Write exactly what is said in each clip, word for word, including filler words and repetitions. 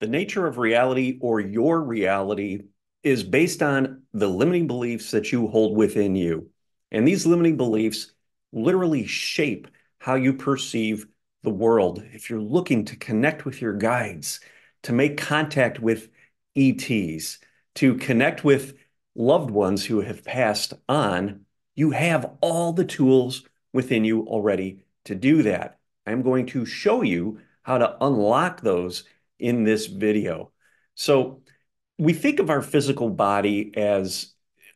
The nature of reality, or your reality, is based on the limiting beliefs that you hold within you. And these limiting beliefs literally shape how you perceive the world. If you're looking to connect with your guides, to make contact with E Ts, to connect with loved ones who have passed on, you have all the tools within you already to do that. I'm going to show you how to unlock those in this video. So we think of our physical body as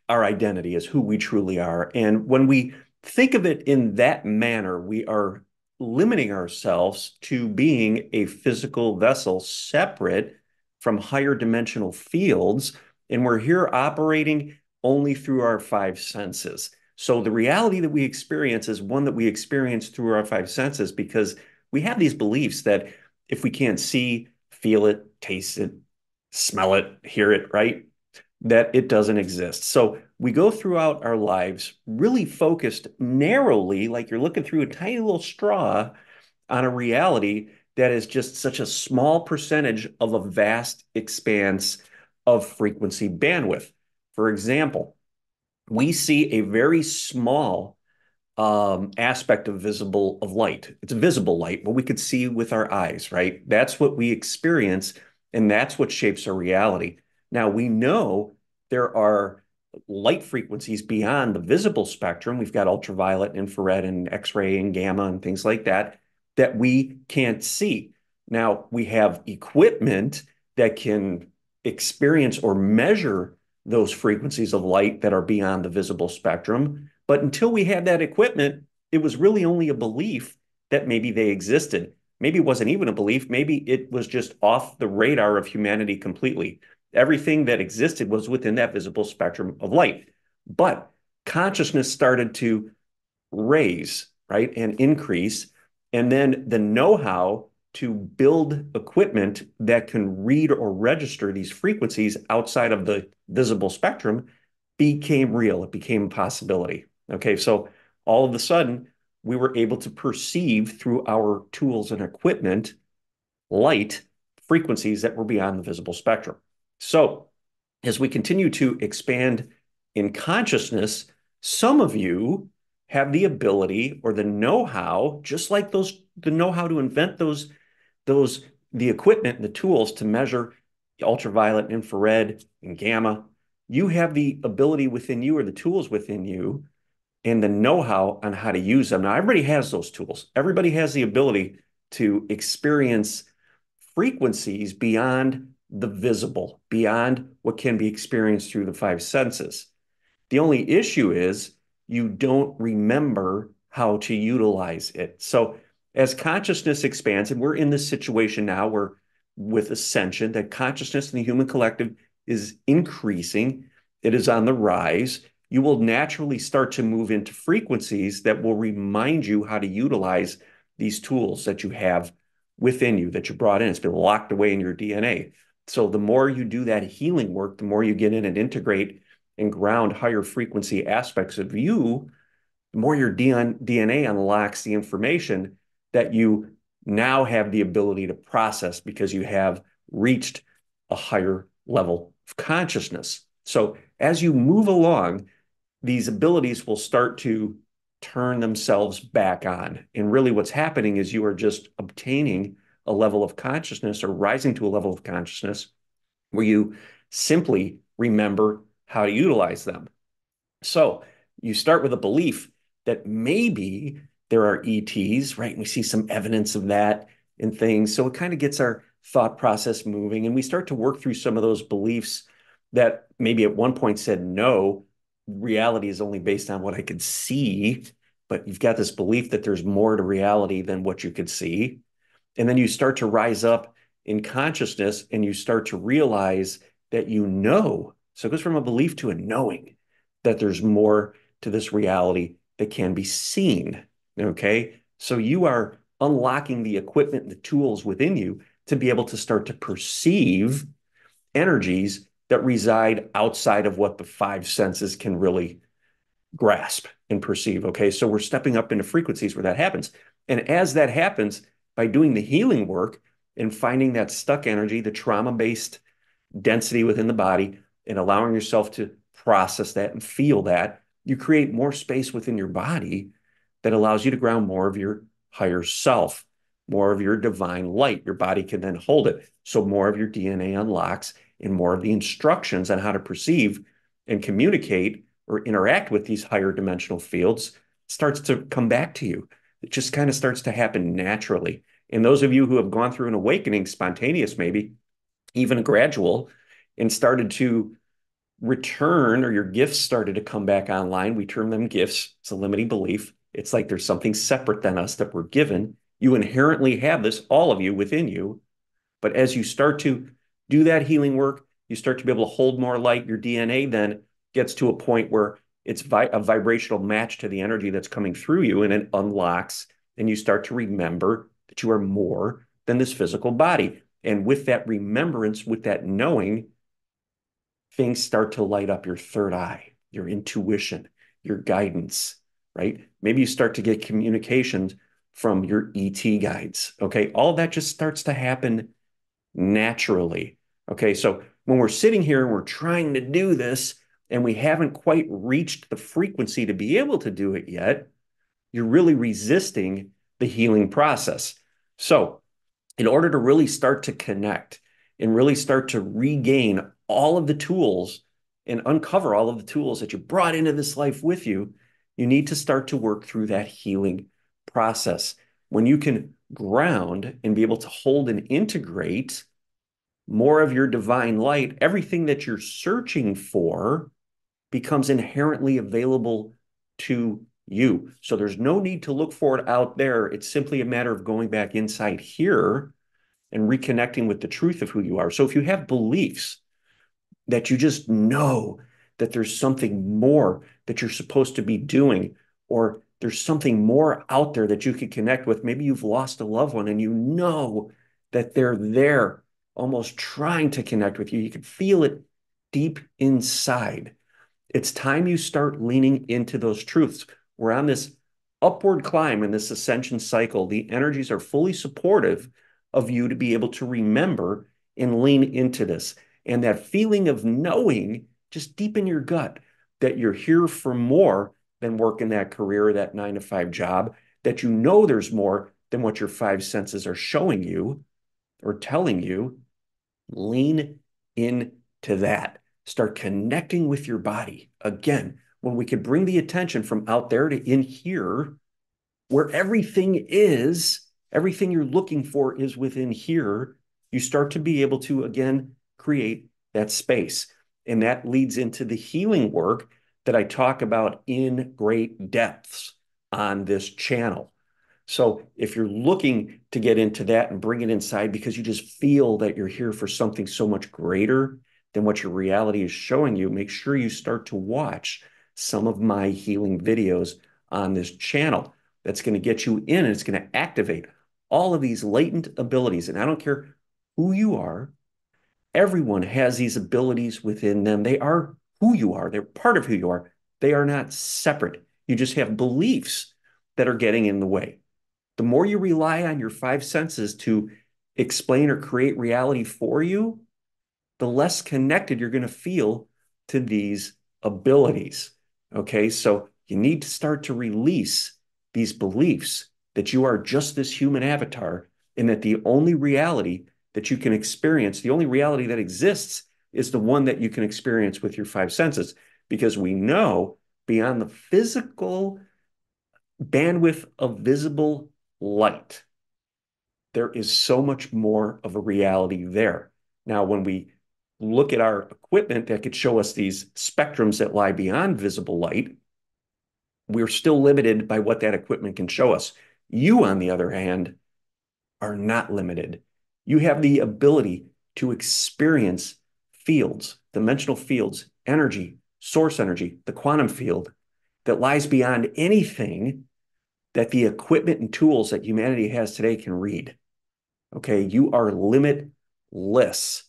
our identity, as who we truly are. And when we think of it in that manner, we are limiting ourselves to being a physical vessel separate from higher dimensional fields. And we're here operating only through our five senses. So the reality that we experience is one that we experience through our five senses, because we have these beliefs that if we can't see, feel it, taste it, smell it, hear it, right, that it doesn't exist. So we go throughout our lives really focused narrowly, like you're looking through a tiny little straw, on a reality that is just such a small percentage of a vast expanse of frequency bandwidth. For example, we see a very small um, aspect of visible of light. It's visible light, but we could see with our eyes, right? That's what we experience, and that's what shapes our reality. Now, we know there are light frequencies beyond the visible spectrum. We've got ultraviolet, infrared, and X-ray, and gamma, and things like that, that we can't see. Now, we have equipment that can experience or measure those frequencies of light that are beyond the visible spectrum. But until we had that equipment, it was really only a belief that maybe they existed. Maybe it wasn't even a belief. Maybe it was just off the radar of humanity completely. Everything that existed was within that visible spectrum of light. But consciousness started to raise, right, and increase. And then the know-how to build equipment that can read or register these frequencies outside of the visible spectrum became real. It became a possibility. Okay, so all of a sudden, we were able to perceive through our tools and equipment light frequencies that were beyond the visible spectrum. So as we continue to expand in consciousness, some of you have the ability or the know-how, just like those, the know-how to invent those Those, the equipment and the tools to measure ultraviolet, infrared, and gamma. You have the ability within you, or the tools within you, and the know-how on how to use them. Now, everybody has those tools. Everybody has the ability to experience frequencies beyond the visible, beyond what can be experienced through the five senses. The only issue is you don't remember how to utilize it. So as consciousness expands, and we're in this situation now, we're with ascension, that consciousness in the human collective is increasing. It is on the rise. You will naturally start to move into frequencies that will remind you how to utilize these tools that you have within you, that you brought in. It's been locked away in your D N A. So the more you do that healing work, the more you get in and integrate and ground higher frequency aspects of you, the more your D N A unlocks the information that you now have the ability to process, because you have reached a higher level of consciousness. So as you move along, these abilities will start to turn themselves back on. And really what's happening is you are just obtaining a level of consciousness, or rising to a level of consciousness, where you simply remember how to utilize them. So you start with a belief that maybe there are E Ts, right? And we see some evidence of that in things. So it kind of gets our thought process moving, and we start to work through some of those beliefs that maybe at one point said, no, reality is only based on what I could see, but you've got this belief that there's more to reality than what you could see. And then you start to rise up in consciousness, and you start to realize that you know. So it goes from a belief to a knowing that there's more to this reality that can be seen. Okay, so you are unlocking the equipment and the tools within you to be able to start to perceive energies that reside outside of what the five senses can really grasp and perceive. Okay, so we're stepping up into frequencies where that happens. And as that happens, by doing the healing work and finding that stuck energy, the trauma-based density within the body, and allowing yourself to process that and feel that, you create more space within your body that allows you to ground more of your higher self, more of your divine light. Your body can then hold it. So more of your D N A unlocks and more of the instructions on how to perceive and communicate or interact with these higher dimensional fields starts to come back to you. It just kind of starts to happen naturally. And those of you who have gone through an awakening, spontaneous maybe, even gradual, and started to return, or your gifts started to come back online, we term them gifts. It's a limiting belief. It's like there's something separate than us that we're given. You inherently have this, all of you, within you. But as you start to do that healing work, you start to be able to hold more light. Your D N A then gets to a point where it's vi- a vibrational match to the energy that's coming through you, and it unlocks, and you start to remember that you are more than this physical body. And with that remembrance, with that knowing, things start to light up. Your third eye, your intuition, your guidance, right? Maybe you start to get communications from your E T guides, okay? All that just starts to happen naturally, okay? So when we're sitting here and we're trying to do this and we haven't quite reached the frequency to be able to do it yet, you're really resisting the healing process. So in order to really start to connect and really start to regain all of the tools and uncover all of the tools that you brought into this life with you, you need to start to work through that healing process. When you can ground and be able to hold and integrate more of your divine light, everything that you're searching for becomes inherently available to you. So there's no need to look for it out there. It's simply a matter of going back inside here and reconnecting with the truth of who you are. So if you have beliefs that you just know that there's something more that you're supposed to be doing, or there's something more out there that you could connect with, maybe you've lost a loved one and you know that they're there, almost trying to connect with you. You can feel it deep inside. It's time you start leaning into those truths. We're on this upward climb in this ascension cycle. The energies are fully supportive of you to be able to remember and lean into this. And that feeling of knowing just deep in your gut that you're here for more than working that career, that nine to five job, that you know there's more than what your five senses are showing you or telling you. Lean into that. Start connecting with your body. Again, when we can bring the attention from out there to in here, where everything is, everything you're looking for is within here, you start to be able to, again, create that space. And that leads into the healing work that I talk about in great depths on this channel. So if you're looking to get into that and bring it inside because you just feel that you're here for something so much greater than what your reality is showing you, make sure you start to watch some of my healing videos on this channel. That's going to get you in, and it's going to activate all of these latent abilities. And I don't care who you are, everyone has these abilities within them. They are who you are. They're part of who you are. They are not separate. You just have beliefs that are getting in the way. The more you rely on your five senses to explain or create reality for you, the less connected you're going to feel to these abilities. Okay, so you need to start to release these beliefs that you are just this human avatar, and that the only reality that you can experience, the only reality that exists, is the one that you can experience with your five senses, because we know beyond the physical bandwidth of visible light, there is so much more of a reality there. Now, when we look at our equipment that could show us these spectrums that lie beyond visible light, we're still limited by what that equipment can show us. You, on the other hand, are not limited. You have the ability to experience fields, dimensional fields, energy, source energy, the quantum field that lies beyond anything that the equipment and tools that humanity has today can read. Okay, you are limitless.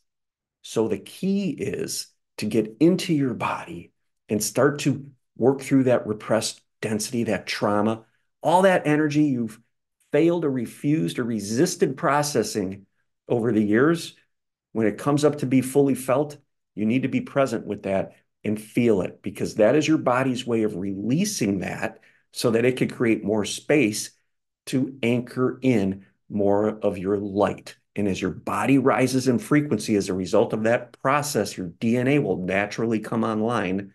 So the key is to get into your body and start to work through that repressed density, that trauma, all that energy you've failed or refused or resisted processing over the years, when it comes up to be fully felt, you need to be present with that and feel it, because that is your body's way of releasing that so that it can create more space to anchor in more of your light. And as your body rises in frequency as a result of that process, your D N A will naturally come online.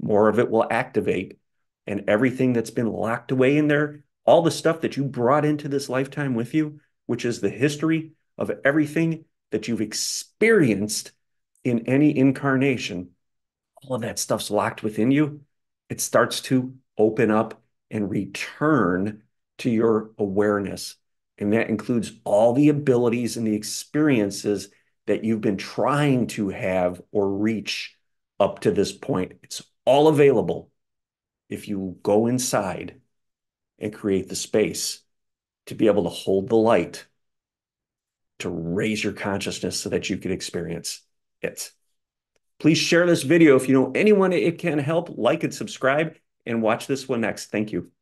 More of it will activate, and everything that's been locked away in there, all the stuff that you brought into this lifetime with you, which is the history of everything that you've experienced in any incarnation, all of that stuff's locked within you. It starts to open up and return to your awareness. And that includes all the abilities and the experiences that you've been trying to have or reach up to this point. It's all available if you go inside and create the space to be able to hold the light, to raise your consciousness so that you can experience it. Please share this video. If you know anyone it can help, like and subscribe, and watch this one next. Thank you.